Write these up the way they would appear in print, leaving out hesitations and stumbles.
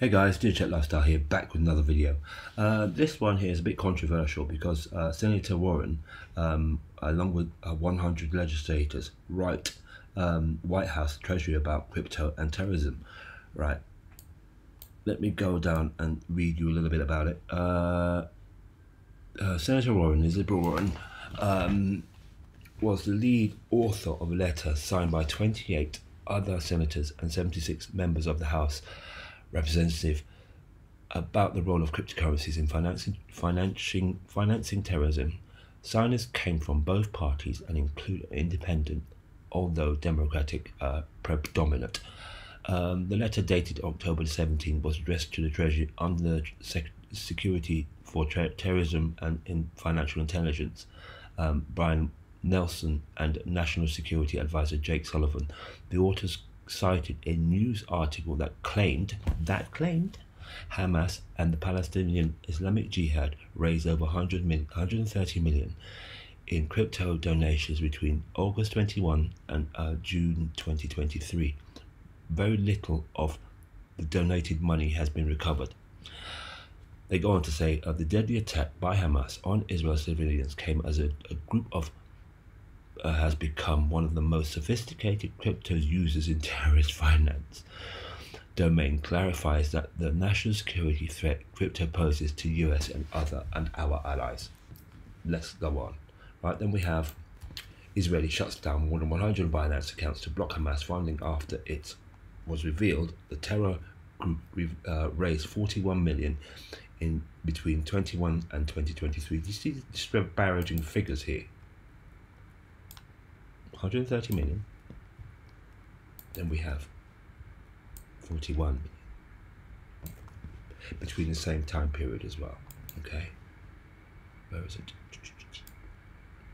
Hey guys, DJ Check Lifestyle here, back with another video. This one here is a bit controversial because Senator Warren, along with 100 legislators, write White House Treasury about crypto and terrorism. Right, let me go down and read you a little bit about it. Senator Warren, Elizabeth Warren, was the lead author of a letter signed by 28 other senators and 76 members of the House Representative about the role of cryptocurrencies in financing terrorism. Signers came from both parties and include independent, although Democratic predominant. The letter dated October 17 was addressed to the Treasury under the Security for Terrorism and in Financial Intelligence, Brian Nelson, and National Security Advisor Jake Sullivan. The authors cited a news article that claimed Hamas and the Palestinian Islamic Jihad raised over 130 million in crypto donations between August 21 and June 2023. Very little of the donated money has been recovered. They go on to say the deadly attack by Hamas on Israel's civilians came as a group of has become one of the most sophisticated crypto users in terrorist finance. Domain clarifies that the national security threat crypto poses to US and other and our allies. Let's go on. Right, then we have Israeli shuts down more than 100 Binance accounts to block Hamas funding after it was revealed the terror group raised 41 million in between 21 and 2023. You see the disparaging figures here. 130 million, then we have 41 million between the same time period as well. Okay, where is it?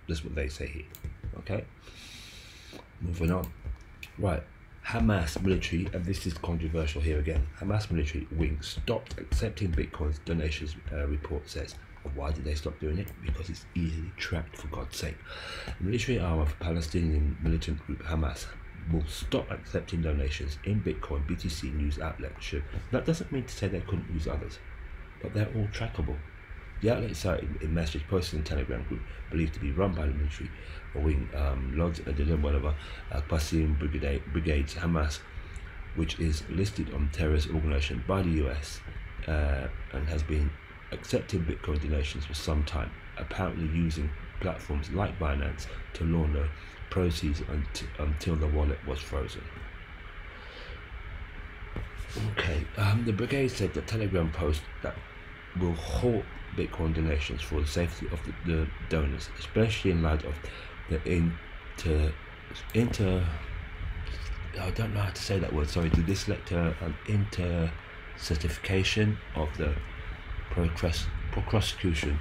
That's what they say here. Okay, moving on. Right, Hamas military, and this is controversial here again. Hamas military wing stopped accepting Bitcoin's donations, report says. Why did they stop doing it? Because it's easily tracked, for God's sake. The military arm of Palestinian militant group Hamas will stop accepting donations in Bitcoin, BTC news outlet should. That doesn't mean to say they couldn't use others, but they're all trackable. The outlet cited in message posted in the Telegram group, believed to be run by the military wing, lodged a dilemma, whatever, Qasim Brigade Hamas, which is listed on terrorist organization by the US and has been accepting Bitcoin donations for some time, apparently using platforms like Binance to launder proceeds until the wallet was frozen. Okay, the brigade said that Telegram post that will halt Bitcoin donations for the safety of the donors, especially in light of the I don't know how to say that word, sorry, the dyslector and inter-certification of the prosecution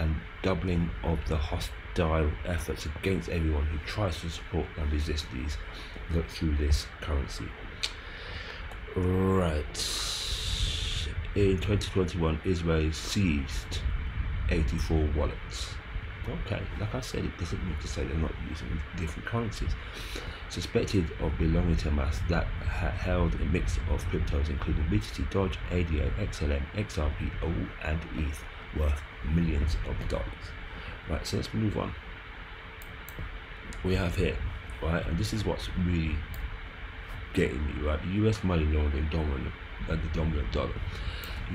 and doubling of the hostile efforts against everyone who tries to support and resist these through this currency. Right, in 2021 Israel seized 84 wallets. Okay, like I said, it doesn't mean to say they're not using different currencies. Suspected of belonging to Hamas that held a mix of cryptos including BTC, Dodge, ADA, XLM, XRP, and ETH worth millions of dollars. Right, so let's move on. We have here, right, and this is what's really getting me, right, US money laundering dominant, the dominant dollar.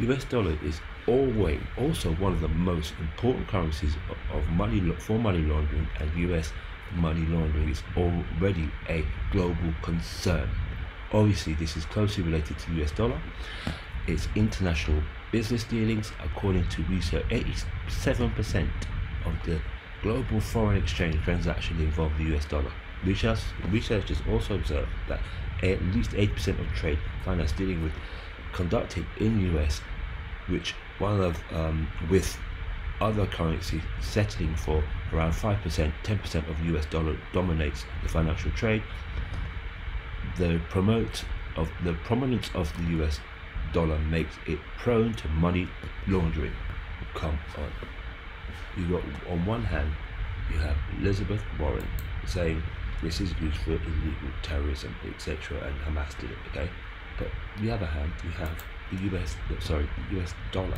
US dollar is always also one of the most important currencies of money for money laundering, and US money laundering is already a global concern. Obviously this is closely related to US dollar, its international business dealings. According to research, 87% of the global foreign exchange transactions involve the US dollar. Researchers also observed that at least 8% of trade finance dealing with conducted in US, which one of with other currencies settling for around 5%, 10% of US dollar dominates the financial trade. The prominence of the US dollar makes it prone to money laundering. Come on. You got, on one hand, you have Elizabeth Warren saying this is used for illegal terrorism, etc., and Hamas did it, okay? But on the other hand, you have the US dollar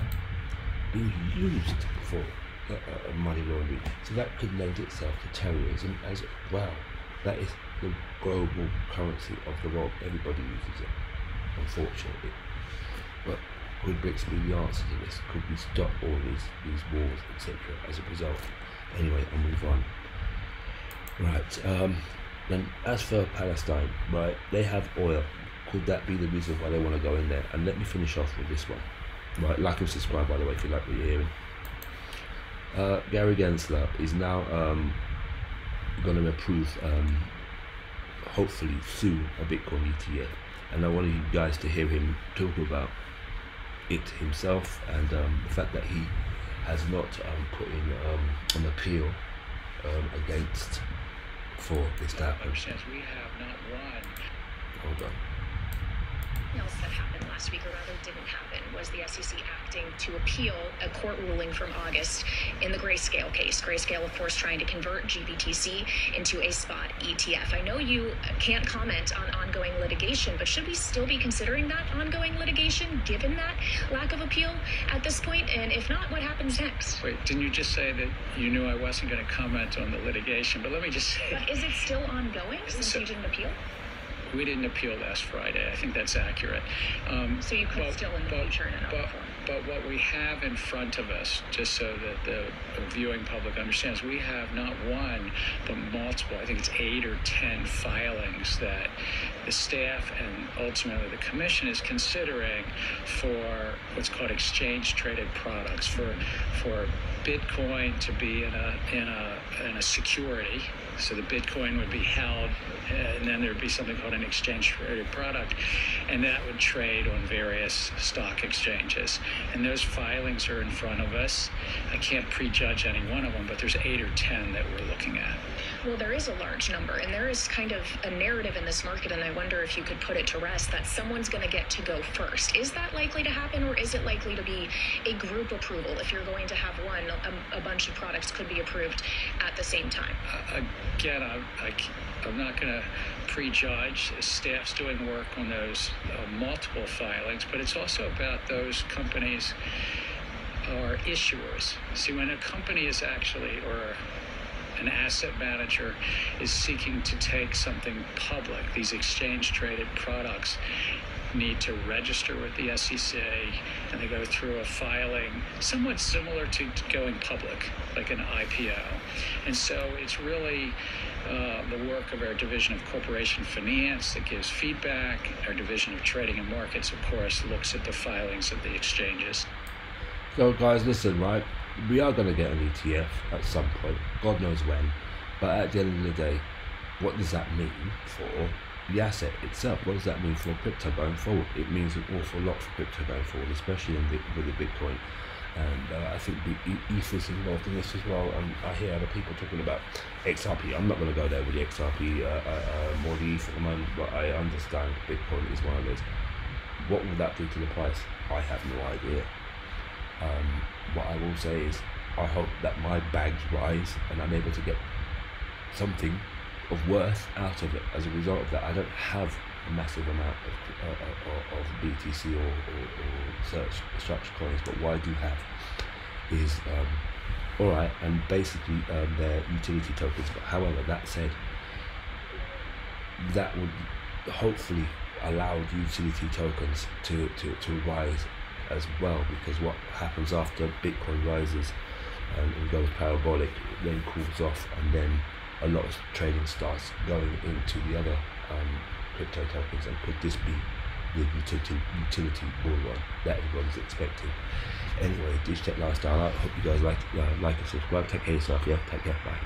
being used for money laundering. So that could lend itself to terrorism as well. That is the global currency of the world. Everybody uses it, unfortunately. But could BRICS be the answer to this? Could we stop all these wars, etc., as a result? Anyway, I'll move on. Right, then as for Palestine, right, they have oil. Could that be the reason why they want to go in there? And let me finish off with this one. Right, like and subscribe, by the way, if you like what you're hearing. Gary Gensler is now going to approve, hopefully soon, a Bitcoin ETF. And I wanted you guys to hear him talk about it himself, and the fact that he has not put in an appeal against for this to happen. We have not won. Hold on. Something else that happened last week, or rather didn't happen, was the SEC acting to appeal a court ruling from August in the Grayscale case. Grayscale, of course, trying to convert GBTC into a spot ETF. I know you can't comment on ongoing litigation, but should we still be considering that ongoing litigation given that lack of appeal at this point? And if not, what happens next? Wait, didn't you just say that you knew I wasn't going to comment on the litigation? But let me just say... But is it still ongoing since you didn't appeal? We didn't appeal last Friday. I think that's accurate. So you could still in the future in another form. But what we have in front of us, just so that the viewing public understands, we have not one, but multiple, I think it's 8 or 10 filings that the staff and ultimately the commission is considering for what's called exchange-traded products, for Bitcoin to be in a security. So the Bitcoin would be held, and then there'd be something called an exchange-traded product, and that would trade on various stock exchanges. And those filings are in front of us. I can't prejudge any one of them, but there's 8 or 10 that we're looking at. Well, there is a large number, and there is kind of a narrative in this market, and I wonder if you could put it to rest, that someone's going to get to go first. Is that likely to happen, or is it likely to be a group approval? If you're going to have one, a bunch of products could be approved at the same time. Again, I'm not going to prejudge. Staff's doing work on those multiple filings, but it's also about those companies or issuers. See, when a company is actually, or an asset manager is seeking to take something public, these exchange-traded products need to register with the SEC, and they go through a filing somewhat similar to going public, like an IPO. And so it's really the work of our Division of Corporation Finance that gives feedback. Our Division of Trading and Markets, of course, looks at the filings of the exchanges. So guys, listen, right? We are going to get an ETF at some point, God knows when, but at the end of the day, what does that mean for the asset itself? What does that mean for crypto going forward? It means an awful lot for crypto going forward, especially with the Bitcoin, and I think the ETH is involved in this as well. I hear other people talking about XRP. I'm not going to go there with the XRP or the ETH at the moment, but I understand Bitcoin is one of those. What will that do to the price? I have no idea. What I will say is I hope that my bags rise and I'm able to get something of worth out of it. As a result of that, I don't have a massive amount of BTC or such coins, but what I do have is alright, and basically they're utility tokens. But however, that said, that would hopefully allow utility tokens to rise as well, because what happens after Bitcoin rises and goes parabolic, it then cools off, and then a lot of trading starts going into the other crypto tokens. And could this be the utility bull run that everyone's expecting? Anyway, DJ Check Lifestyle. I hope you guys like and subscribe. Take care of yourself. Yeah, take care. Bye.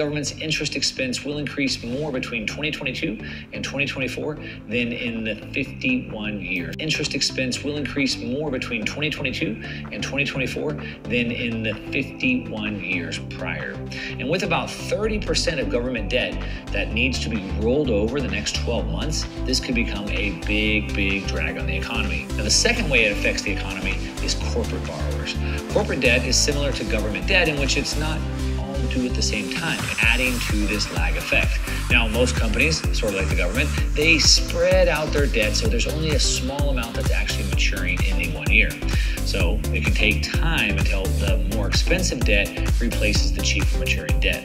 Government's interest expense will increase more between 2022 and 2024 than in the 51 years. Interest expense will increase more between 2022 and 2024 than in the 51 years prior. And with about 30% of government debt that needs to be rolled over the next 12 months, this could become a big, big drag on the economy. Now, the second way it affects the economy is corporate borrowers. Corporate debt is similar to government debt in which it's not them two at the same time, adding to this lag effect. Now, most companies, sort of like the government, they spread out their debt, so there's only a small amount that's actually maturing in any one year. So it can take time until the more expensive debt replaces the cheaper maturing debt.